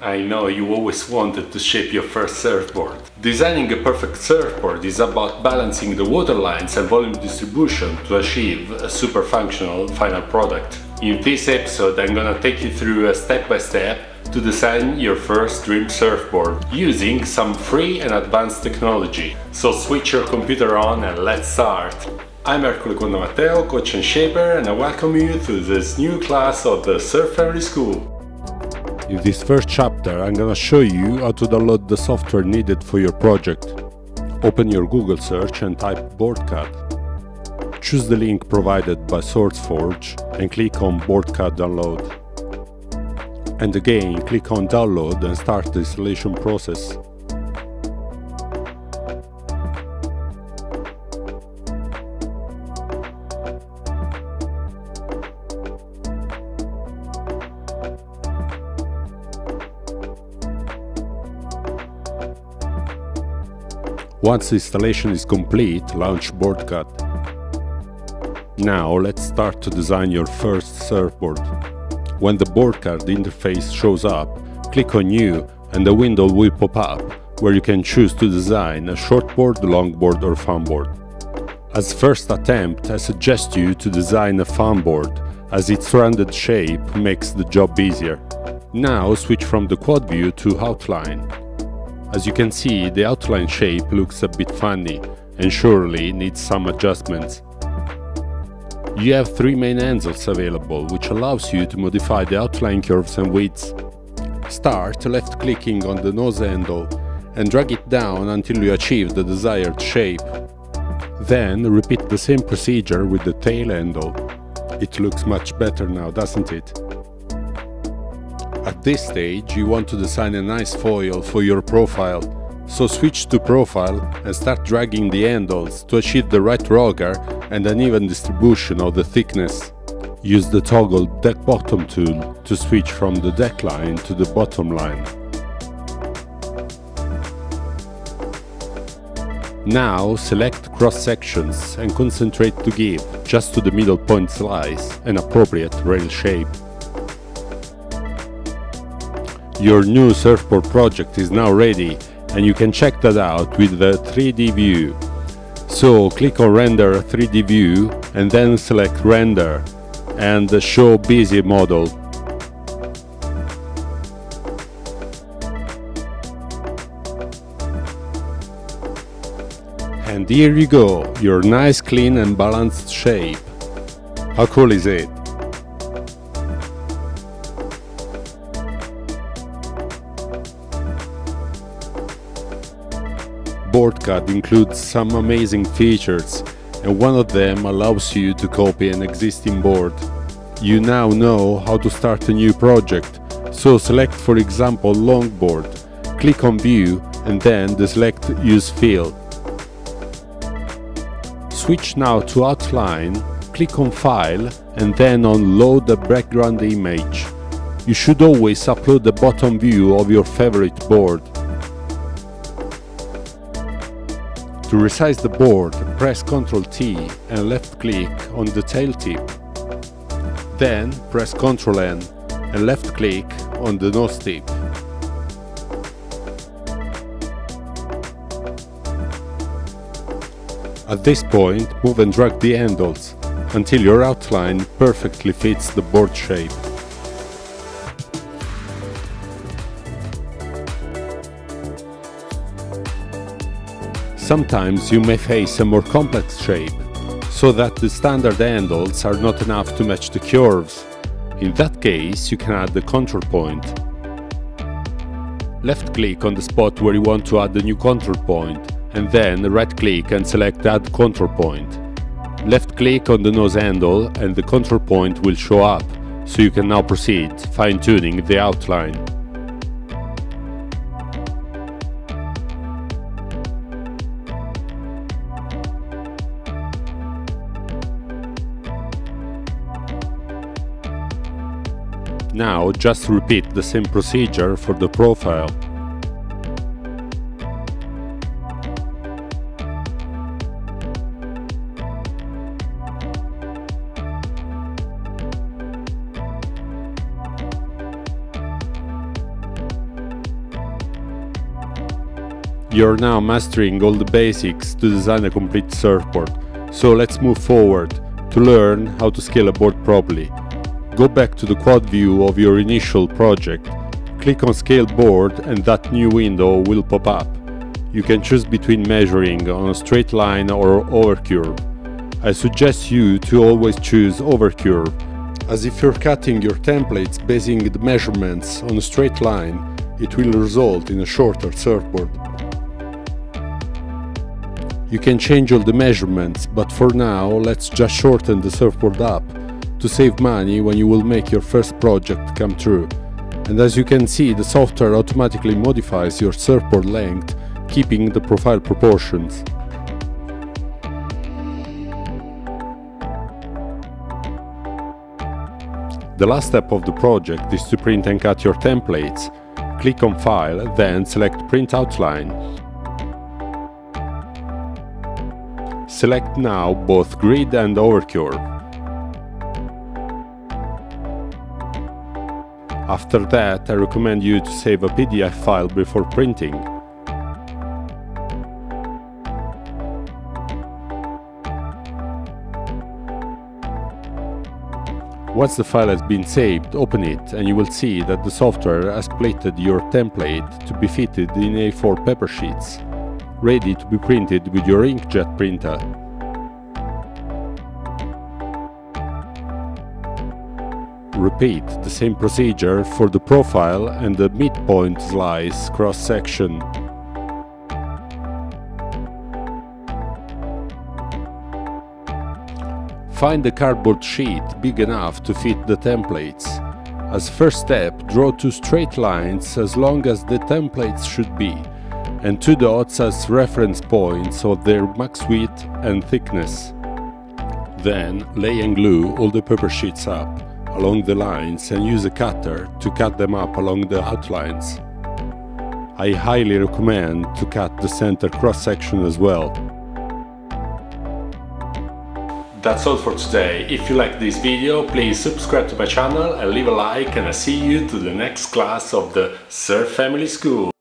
I know you always wanted to shape your first surfboard. Designing a perfect surfboard is about balancing the water lines and volume distribution to achieve a super functional final product. In this episode I'm gonna take you through a step-by-step to design your first dream surfboard using some free and advanced technology. So switch your computer on and let's start! I'm Ercole Quondamatteo, coach and shaper, and I welcome you to this new class of the Surfamily School. In this first chapter I'm gonna show you how to download the software needed for your project. Open your Google search and type BoardCad. Choose the link provided by SourceForge and click on BoardCad download. And again click on download and start the installation process. Once the installation is complete, launch BoardCad. Now let's start to design your first surfboard. When the BoardCad interface shows up, click on New and the window will pop up, where you can choose to design a shortboard, longboard or funboard. As first attempt, I suggest you to design a funboard, as its rounded shape makes the job easier. Now switch from the quad view to outline. As you can see, the outline shape looks a bit funny and surely needs some adjustments. You have three main handles available, which allows you to modify the outline curves and widths. Start left-clicking on the nose handle and drag it down until you achieve the desired shape. Then repeat the same procedure with the tail handle. It looks much better now, doesn't it? At this stage, you want to design a nice foil for your profile, so switch to profile and start dragging the handles to achieve the right rocker and an even distribution of the thickness. Use the toggle deck bottom tool to switch from the deck line to the bottom line. Now select cross sections and concentrate to give just to the middle point slice an appropriate rail shape. Your new surfboard project is now ready and you can check that out with the 3D view. So click on Render 3D View and then select Render and Show Busy Model. And here you go, your nice clean and balanced shape. How cool is it? BoardCad includes some amazing features, and one of them allows you to copy an existing board. You now know how to start a new project, so select for example longboard, click on View and then deselect Use Fill. Switch now to Outline, click on File and then on Load a Background Image. You should always upload the bottom view of your favorite board. To resize the board, press Ctrl-T and left-click on the tail tip. Then press Ctrl-N and left-click on the nose tip. At this point, move and drag the handles until your outline perfectly fits the board shape. Sometimes you may face a more complex shape, so that the standard handles are not enough to match the curves. In that case, you can add the control point. Left-click on the spot where you want to add the new control point, and then right-click and select Add Control Point. Left-click on the nose handle and the control point will show up, so you can now proceed fine-tuning the outline. Now just repeat the same procedure for the profile. You're now mastering all the basics to design a complete surfboard, so let's move forward to learn how to scale a board properly. Go back to the quad view of your initial project, click on Scale Board and that new window will pop up. You can choose between measuring on a straight line or over curve. I suggest you to always choose over curve, as if you're cutting your templates basing the measurements on a straight line, it will result in a shorter surfboard. You can change all the measurements, but for now let's just shorten the surfboard up to save money when you will make your first project come true. And as you can see, the software automatically modifies your surfboard length, keeping the profile proportions. The last step of the project is to print and cut your templates. Click on File, then select Print Outline. Select now both grid and over curve. After that, I recommend you to save a PDF file before printing. Once the file has been saved, open it and you will see that the software has plated your template to be fitted in A4 paper sheets, ready to be printed with your inkjet printer. Repeat the same procedure for the profile and the midpoint slice cross-section. Find a cardboard sheet big enough to fit the templates. As first step, draw two straight lines as long as the templates should be, and two dots as reference points of their max width and thickness. Then lay and glue all the paper sheets up along the lines and use a cutter to cut them up along the outlines. I highly recommend to cut the center cross-section as well. That's all for today. If you like this video, please subscribe to my channel and leave a like, and I'll see you to the next class of the Surfamily School.